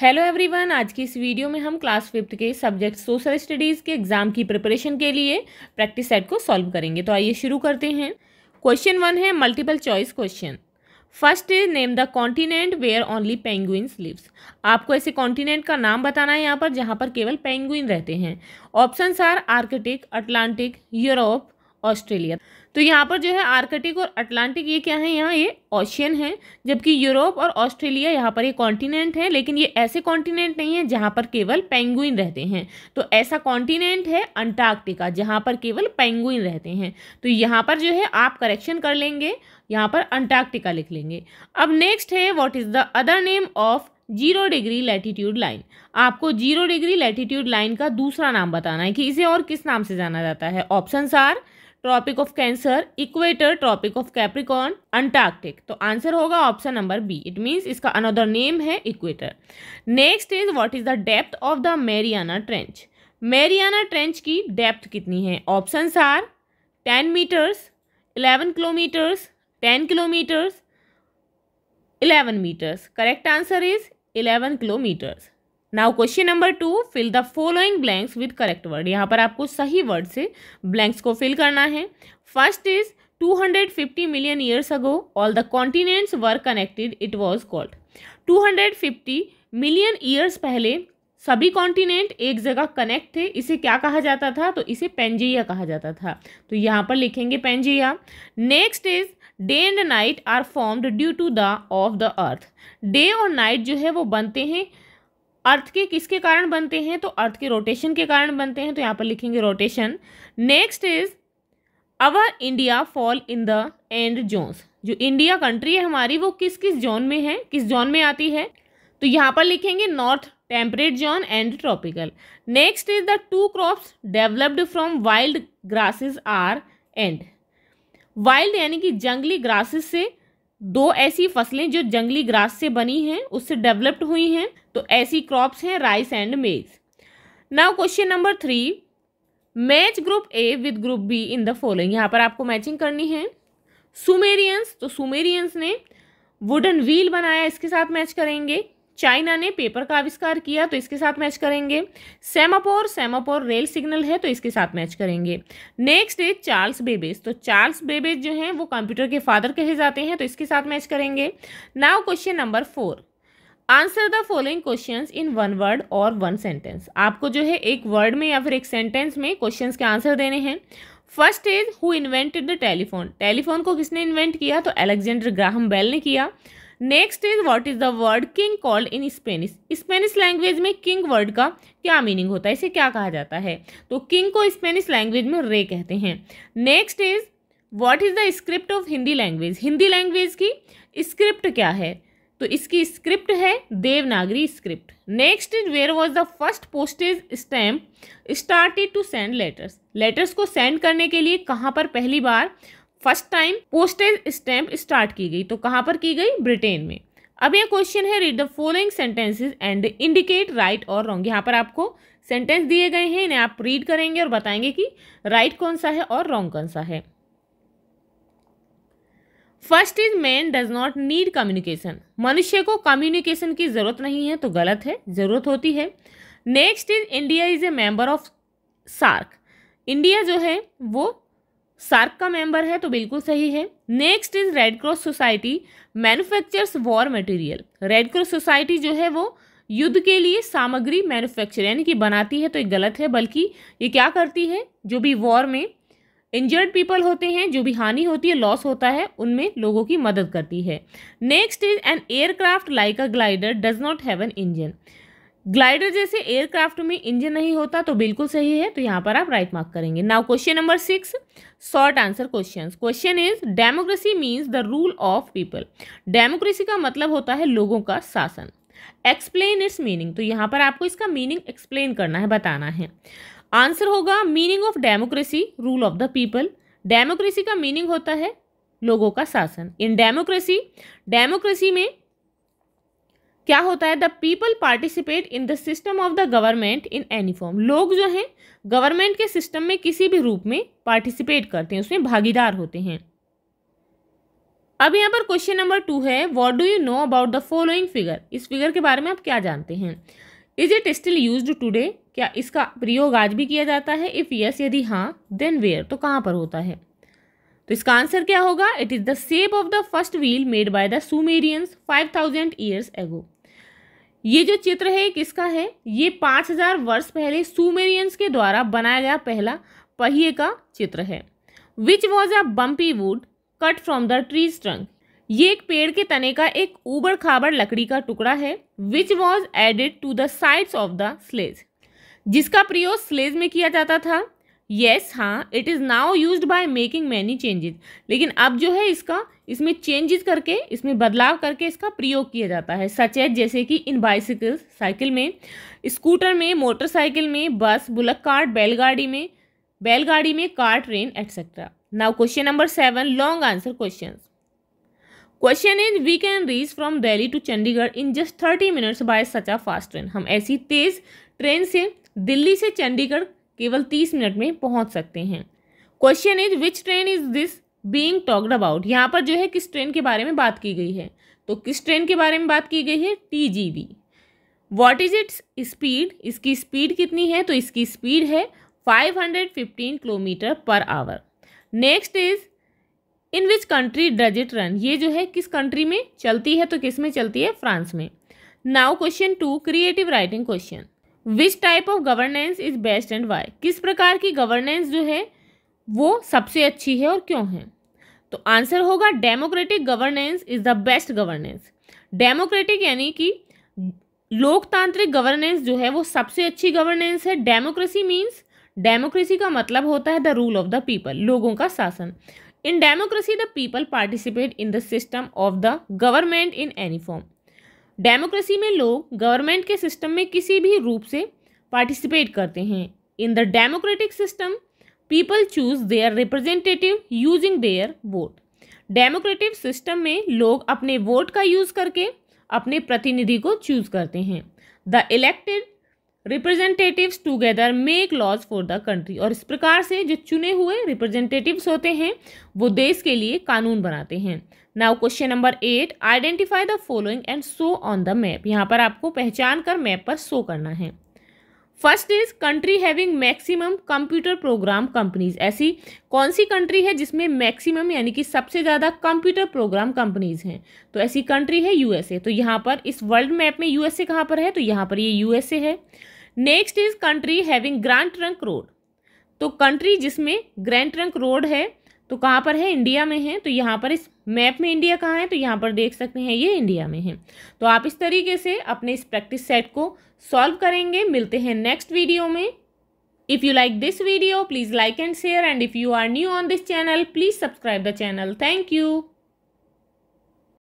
Hello everyone, आज की इस वीडियो में हम क्लास फिफ्थ के सब्जेक्ट सोशल स्टडीज़ के एग्ज़ाम की प्रिपरेशन के लिए प्रैक्टिस सेट को सॉल्व करेंगे। तो आइए शुरू करते हैं। क्वेश्चन 1 है multiple choice question. First is name the continent where only penguins lives. आपको ऐसे कॉन्टिनेंट का नाम बताना है यहाँ पर जहाँ पर केवल पेंगुइन रहते हैं। Options are Arctic, Atlantic, Europe, Australia. तो यहाँ पर जो है आर्कटिक और अटलांटिक ये क्या है, यहाँ ये ओशियन है, जबकि यूरोप और ऑस्ट्रेलिया यहाँ पर ये कॉन्टिनेंट है, लेकिन ये ऐसे कॉन्टिनेंट नहीं है जहाँ पर केवल पेंगुइन रहते हैं। तो ऐसा कॉन्टिनेंट है अंटार्कटिका, जहाँ पर केवल पेंगुइन रहते हैं। तो यहाँ पर जो है आप करेक्शन कर लेंगे, यहाँ पर अंटार्कटिका लिख लेंगे। अब नेक्स्ट है what is the other name of 0 degree latitude line. आपको 0 डिग्री लैटिट्यूड लाइन का दूसरा नाम बताना है कि इसे और किस नाम से जाना जाता है। Options are tropic of cancer, equator, tropic of Capricorn, Antarctic. तो आंसर होगा option number B. It means इसका अनदर नेम है equator. Next is what is the depth of the Mariana trench. Mariana trench की depth कितनी है। Options are 10 metres, 11 kilometres, 10 kilometres, 11 metres. Correct answer is 11 kilometres. Now question number 2, fill the following blanks with correct word. यहाँ पर आपको सही word से blanks को fill करना है। First is 250 million years ago all the continents were connected, it was called. 250 million years पहले सभी कॉन्टिनेंट एक जगह कनेक्ट थे, इसे क्या कहा जाता था, तो इसे पेंजिया कहा जाता था। तो यहाँ पर लिखेंगे Pangaea. Next is day and night are formed due to the of the earth. Day और नाइट जो है वो बनते हैं अर्थ के, किसके कारण बनते हैं, तो अर्थ के रोटेशन के कारण बनते हैं। तो यहाँ पर लिखेंगे rotation. Next is our India fall in the and zones. जो इंडिया कंट्री है हमारी वो किस किस जोन में है, किस जोन में आती है, तो यहाँ पर लिखेंगे north temperate zone and tropical. Next is the 2 crops developed from wild grasses are and. Wild यानी कि जंगली ग्रासेस से, 2 ऐसी फसलें जो जंगली ग्रास से बनी हैं उससे डेवलप्ड हुई हैं, तो ऐसी क्रॉप्स हैं rice and maize. Now question number 3, match group A with group B in the following. यहाँ पर आपको मैचिंग करनी है। सुमेरियंस, तो सुमेरियंस ने वुडन व्हील बनाया, इसके साथ मैच करेंगे। चाइना ने पेपर का आविष्कार किया, तो इसके साथ मैच करेंगे। सेमाफोर, सेमाफोर रेल सिग्नल है, तो इसके साथ मैच करेंगे। नेक्स्ट है चार्ल्स बेबेज, तो चार्ल्स बेबेज जो हैं वो कंप्यूटर के फादर कहे जाते हैं, तो इसके साथ मैच करेंगे। Now question number 4, answer the following questions in 1 word और 1 सेंटेंस। आपको जो है एक वर्ड में या फिर एक सेंटेंस में क्वेश्चन के आंसर देने हैं। First is who invented the telephone. Telephone को किसने इन्वेंट किया, तो अलेक्जेंडर ग्राहम बेल ने किया। Next is what is the word king called in Spanish. Spanish language में किंग वर्ड का क्या मीनिंग होता है, इसे क्या कहा जाता है, तो किंग को स्पेनिश लैंग्वेज में रे कहते हैं। Next is what is the script of Hindi language. Hindi language की स्क्रिप्ट क्या है, तो इसकी स्क्रिप्ट है Devanagari script. Next is where was the first postage stamp started to send letters. Letters को सेंड करने के लिए कहाँ पर पहली बार first time postage stamp start की गई, तो कहाँ पर की गई, ब्रिटेन में। अब ये क्वेश्चन है read the following sentences and indicate right और रॉन्ग। यहाँ पर आपको सेंटेंस दिए गए हैं, इन्हें आप रीड करेंगे और बताएंगे कि राइट कौन सा है और रॉन्ग कौन सा है। First is man does not need communication. मनुष्य को कम्युनिकेशन की जरूरत नहीं है, तो गलत है, जरूरत होती है। Next is India is a member of SAARC. India जो है वो सार्क का मेंबर है, तो बिल्कुल सही है। Next is Red Cross society manufactures war material. Red Cross society जो है वो युद्ध के लिए सामग्री मैन्युफैक्चर यानी कि बनाती है, तो ये गलत है, बल्कि ये क्या करती है, जो भी वॉर में इंजर्ड पीपल होते हैं, जो भी हानि होती है, लॉस होता है, उनमें लोगों की मदद करती है। Next is an aircraft like a glider does not have an engine. Glider जैसे एयरक्राफ्ट में इंजन नहीं होता, तो बिल्कुल सही है, तो यहाँ पर आप राइट मार्क करेंगे। Now question number 6, short answer questions. Question is democracy means the rule of people. Democracy का मतलब होता है लोगों का शासन। एक्सप्लेन इट्स मीनिंग, तो यहाँ पर आपको इसका मीनिंग एक्सप्लेन करना है, बताना है। आंसर होगा meaning of democracy rule of the people. Democracy का मीनिंग होता है लोगों का शासन। इन डेमोक्रेसी, डेमोक्रेसी में क्या होता है, the people participate in the system of the government in any form. लोग जो हैं गवर्नमेंट के सिस्टम में किसी भी रूप में पार्टिसिपेट करते हैं, उसमें भागीदार होते हैं। अब यहाँ पर क्वेश्चन नंबर 2 है, what do you know about the following figure, इस फिगर के बारे में आप क्या जानते हैं। Is it still used today, क्या इसका प्रयोग आज भी किया जाता है। इफ यस, यदि हाँ, देन वेयर, तो कहाँ पर होता है। तो इसका आंसर क्या होगा, it is the shape of the first wheel made by the Sumerians 5000 years ago. ये जो चित्र है किसका है, ये 5000 वर्ष पहले सुमेरियंस के द्वारा बनाया गया पहला पहिए का चित्र है। Which was a bumpy wood cut from the trees trunk, ये एक पेड़ के तने का एक ऊबड़ खाबड़ लकड़ी का टुकड़ा है। Which was added to the sides of the sledge, जिसका प्रयोग स्लेज में किया जाता था। येस, हाँ, it is now used by making many changes, लेकिन अब जो है इसका इसमें चेंजेस करके, इसमें बदलाव करके इसका प्रयोग किया जाता है। सच एज, जैसे कि इन बाइसिकल्स, साइकिल में, स्कूटर में, मोटरसाइकिल में, बस, बुलक कार्ट, बैलगाड़ी में, car, train etcetera. Now question number 7, long answer question. Question is, we can reach from Delhi to Chandigarh in just 30 minutes by such a fast train, हम ऐसी तेज train से दिल्ली से चंडीगढ़ केवल 30 मिनट में पहुंच सकते हैं। Question is, which train is this being talked about, यहाँ पर जो है किस ट्रेन के बारे में बात की गई है। तो किस ट्रेन के बारे में बात की गई है, TGV. What is its speed, इसकी स्पीड कितनी है, तो इसकी स्पीड है 515 kilometre per hour. Next is, in which country does it run, ये जो है किस कंट्री में चलती है, तो किस में चलती है, फ्रांस में। Now question 2, creative writing question. Which type of governance is best and why, किस प्रकार की गवर्नेंस जो है वो सबसे अच्छी है और क्यों है। तो आंसर होगा, democratic governance is the best governance. Democratic यानी कि लोकतांत्रिक गवर्नेंस जो है वो सबसे अच्छी गवर्नेंस है। डेमोक्रेसी मीन्स, डेमोक्रेसी का मतलब होता है the rule of the people, लोगों का शासन। In democracy the people participate in the system of the government in any form, democracy में लोग गवर्नमेंट के सिस्टम में किसी भी रूप से पार्टिसिपेट करते हैं। In the democratic system people choose their representative using their vote, democratic system में लोग अपने वोट का यूज करके अपने प्रतिनिधि को चूज करते हैं। The elected representatives together make laws for the country, और इस प्रकार से जो चुने हुए रिप्रेजेंटेटिव्स होते हैं वो देश के लिए कानून बनाते हैं। Now question number 8, identify the following and show on the map, यहाँ पर आपको पहचान कर मैप पर शो करना है। First is, country having maximum computer program companies, ऐसी कौन सी कंट्री है जिसमें मैक्सिमम यानी कि सबसे ज़्यादा कंप्यूटर प्रोग्राम कंपनीज हैं। तो ऐसी कंट्री है यूएसए, तो यहाँ पर इस वर्ल्ड मैप में यूएसए कहाँ पर है, तो यहाँ पर ये यूएसए है। Next is, country having grand trunk road, तो कंट्री जिसमें ग्रैंड ट्रंक रोड है तो कहाँ पर है, इंडिया में है। तो यहाँ पर इस मैप में इंडिया कहाँ है, तो यहाँ पर देख सकते हैं ये इंडिया में है। तो आप इस तरीके से अपने इस प्रैक्टिस सेट को सॉल्व करेंगे। मिलते हैं नेक्स्ट वीडियो में। If you like this video please like and share, and if you are new on this channel please subscribe the channel. Thank you.